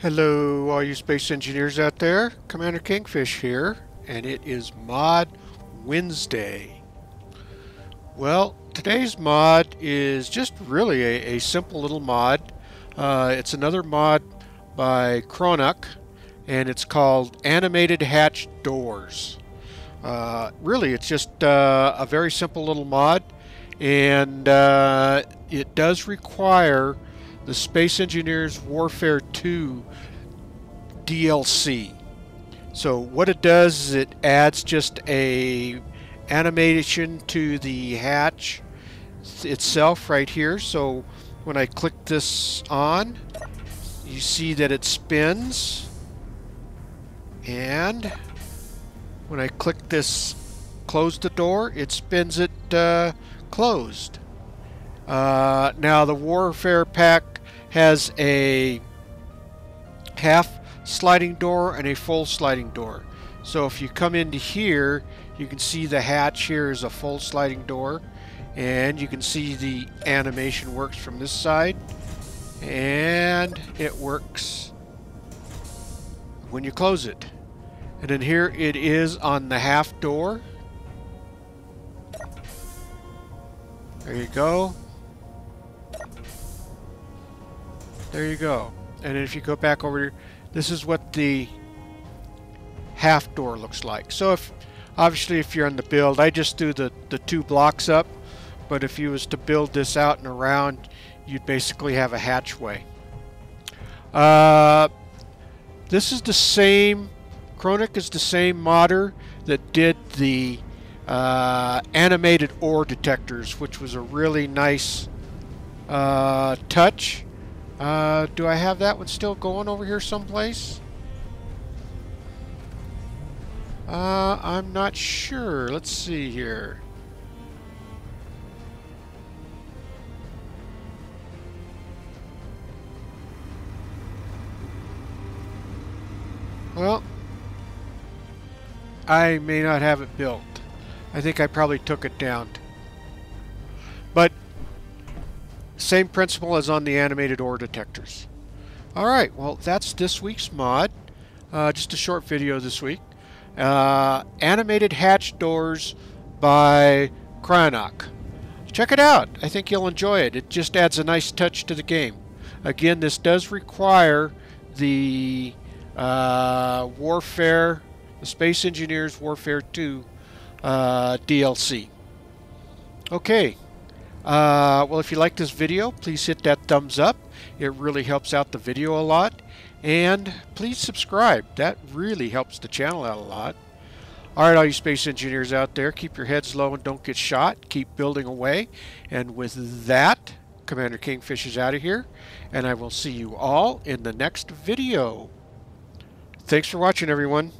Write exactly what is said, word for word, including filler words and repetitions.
Hello, all you space engineers out there. Commander Kingfish here, and it is Mod Wednesday. Well, today's mod is just really a, a simple little mod. Uh, it's another mod by Krynoc, and it's called Animated Hatch Doors. Uh, really, it's just uh, a very simple little mod, and uh, it does require the Space Engineers Warfare two D L C. So what it does is it adds just a animation to the hatch itself right here. So when I click this on, you see that it spins, and when I click this close the door, it spins it uh, closed. Uh, now the Warfare pack has a half sliding door and a full sliding door. So if you come into here, you can see the hatch here is a full sliding door, and you can see the animation works from this side, and it works when you close it. And then here it is on the half door. There you go. There you go. And if you go back over here, this is what the half door looks like. So if obviously if you're on the build, I just threw the, the two blocks up, but if you was to build this out and around, you'd basically have a hatchway. Uh, this is the same, Krynoc is the same modder that did the uh, Animated Ore Detectors, which was a really nice uh, touch. Uh, do I have that one still going over here someplace? Uh, I'm not sure. Let's see here. Well, I may not have it built. I think I probably took it down. But same principle as on the Animated Ore Detectors. Alright, well, that's this week's mod. Uh, just a short video this week. Uh, Animated Hatch Doors by Krynoc. Check it out. I think you'll enjoy it. It just adds a nice touch to the game. Again, this does require the uh, Warfare, the Space Engineers Warfare two uh, D L C. Okay. Uh, well, if you like this video, please hit that thumbs up. It really helps out the video a lot. And please subscribe. That really helps the channel out a lot. Alright, all you space engineers out there, keep your heads low and don't get shot. Keep building away. And with that, Commander Kingfish is out of here. And I will see you all in the next video. Thanks for watching, everyone.